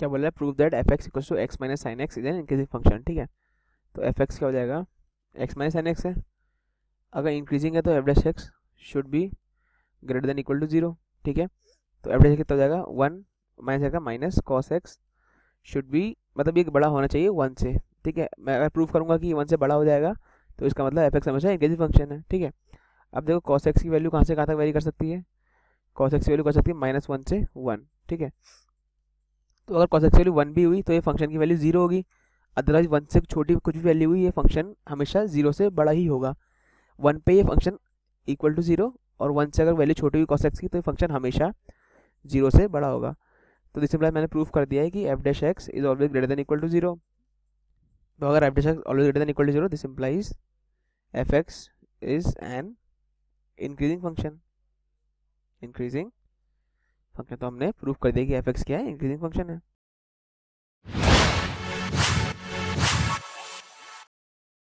क्या बोल रहा है, prove that f x equal to x minus sine x is an increasing function. ठीक है, तो एफ एक्स क्या हो जाएगा, एक्स माइनस साइन एक्स है, अगर इंक्रीजिंग है तो f dash x should be greater than equal to zero. ठीक है, तो एफ डैश कितना हो जाएगा, वन माइनस जाएगा minus cos x should be, मतलब ये बड़ा होना चाहिए वन से। ठीक है, मैं अगर प्रूव करूँगा कि वन से बड़ा हो जाएगा तो इसका मतलब एफ एक्स हमेशा इंक्रीजिंग फंक्शन है। ठीक है, अब देखो कॉस एक्स की वैल्यू कहाँ से कहाँ तक वेरी कर सकती है, कॉस एक्स की वैल्यू कर सकती है माइनस वन से वन। ठीक है, तो अगर कॉस एक्स की वैल्यू वन भी हुई तो ये फंक्शन की वैल्यू जीरो होगी, अदरवाइज वन से छोटी कुछ भी वैल्यू हुई ये फंक्शन हमेशा जीरो से बड़ा ही होगा। वन पे ये फंक्शन इक्वल टू जीरो और वन से अगर वैल्यू छोटी हुई कॉस एक्स की तो ये फंक्शन हमेशा जीरो से बड़ा होगा। तो इससे मैंने प्रूफ कर दिया है कि f dash x is always greater than equal to zero. तो अगर f dash x always greater than equal to zero this implies f x is an increasing function, increasing function. तो हमने प्रूफ कर दिया कि एफ एक्स क्या है, increasing function है।